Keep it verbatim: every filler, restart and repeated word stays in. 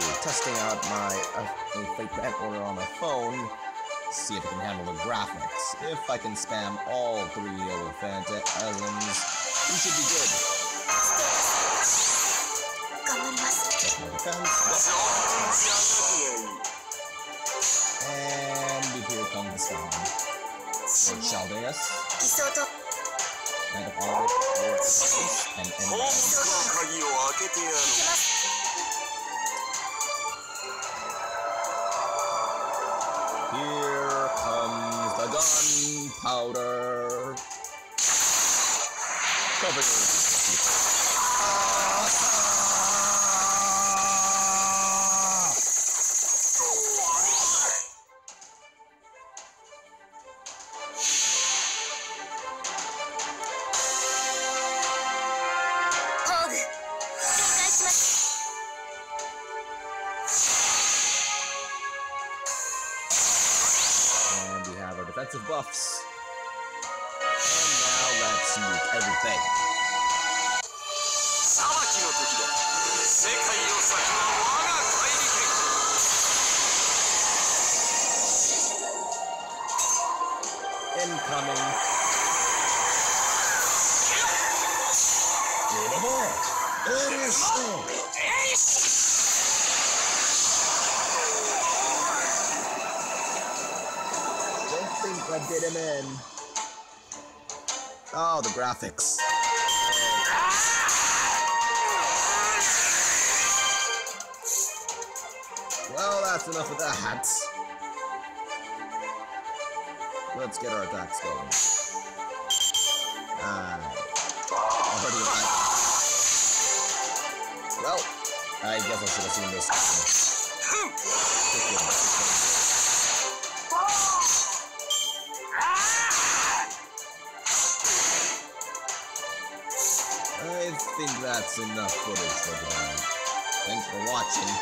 testing out my uh, Fate/Grand Order on my phone, see if it can handle the graphics. If I can spam all three Noble Phantasms, we should be good. And here comes the storm. Lord Shaldeus. And all it works and end the Here comes the gunpowder. Cover your people. Defensive buffs. And now let's nuke everything. Incoming. It is so. I did him in. Oh, the graphics. Well, that's enough of that. Let's get our attacks going. Uh, well, I guess I should have seen this. I think that's enough footage for tonight. Thanks for watching.